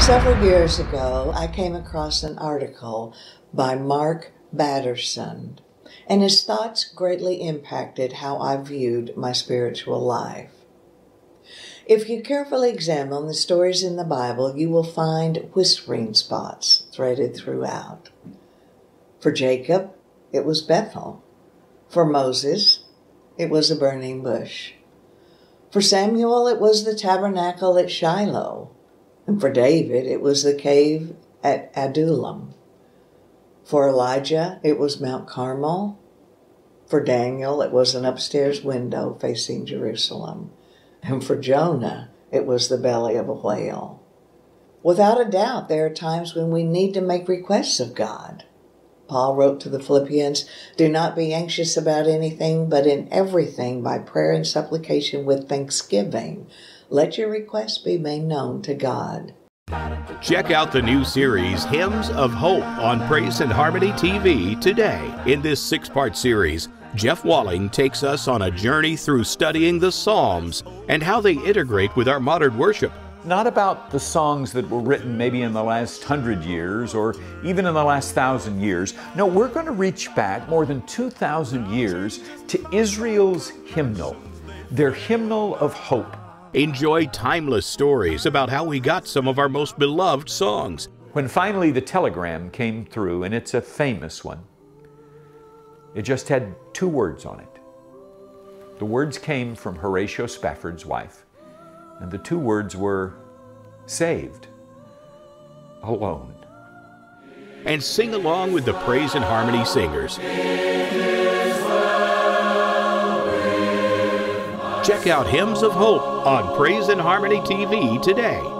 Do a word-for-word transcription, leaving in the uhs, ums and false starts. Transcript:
Several years ago, I came across an article by Mark Batterson, and his thoughts greatly impacted how I viewed my spiritual life. If you carefully examine the stories in the Bible, you will find whispering spots threaded throughout. For Jacob, it was Bethel. For Moses, it was a burning bush. For Samuel, it was the tabernacle at Shiloh. And for David, it was the cave at Adullam. For Elijah, it was Mount Carmel. For Daniel, it was an upstairs window facing Jerusalem. And for Jonah, it was the belly of a whale. Without a doubt, there are times when we need to make requests of God. Paul wrote to the Philippians, "Do not be anxious about anything, but in everything, by prayer and supplication with thanksgiving, let your requests be made known to God." Check out the new series, Hymns of Hope, on Praise and Harmony T V today. In this six-part series, Jeff Walling takes us on a journey through studying the Psalms and how they integrate with our modern worship. Not about the songs that were written maybe in the last hundred years or even in the last thousand years. No, we're going to reach back more than two thousand years to Israel's hymnal, their hymnal of hope. Enjoy timeless stories about how we got some of our most beloved songs. When finally the telegram came through, and it's a famous one, it just had two words on it. The words came from Horatio Spafford's wife, and the two words were saved, alone. And sing along with the Praise and Harmony singers. Check out Hymns of Hope on Praise and Harmony T V today.